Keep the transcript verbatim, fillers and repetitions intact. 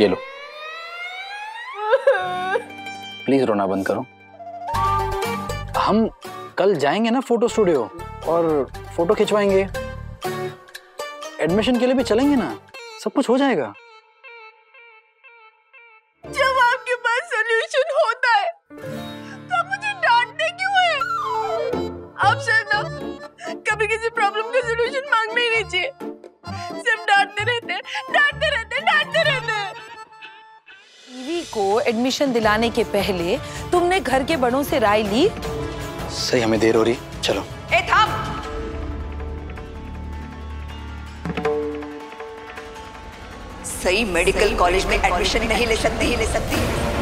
ये लो, प्लीज रोना बंद करो। हम कल जाएंगे ना फोटो स्टूडियो और फोटो खिंचवाएंगे, एडमिशन के लिए भी चलेंगे ना, सब कुछ हो जाएगा। जब आपके पास सॉल्यूशन होता है तो आप मुझे डांटते क्यों हैं? आप शायद ना कभी किसी प्रॉब्लम का सॉल्यूशन मांगना ही नहीं चाहिए, सिर्फ डांटते रहते डांटते रहते डांटते रहते। बीवी को एडमिशन दिलाने के पहले तुमने घर के बड़ों से राय ली? सही, हमें देर हो रही, चलो। ए थाम, सही मेडिकल कॉलेज में एडमिशन नहीं ले सकती ले सकती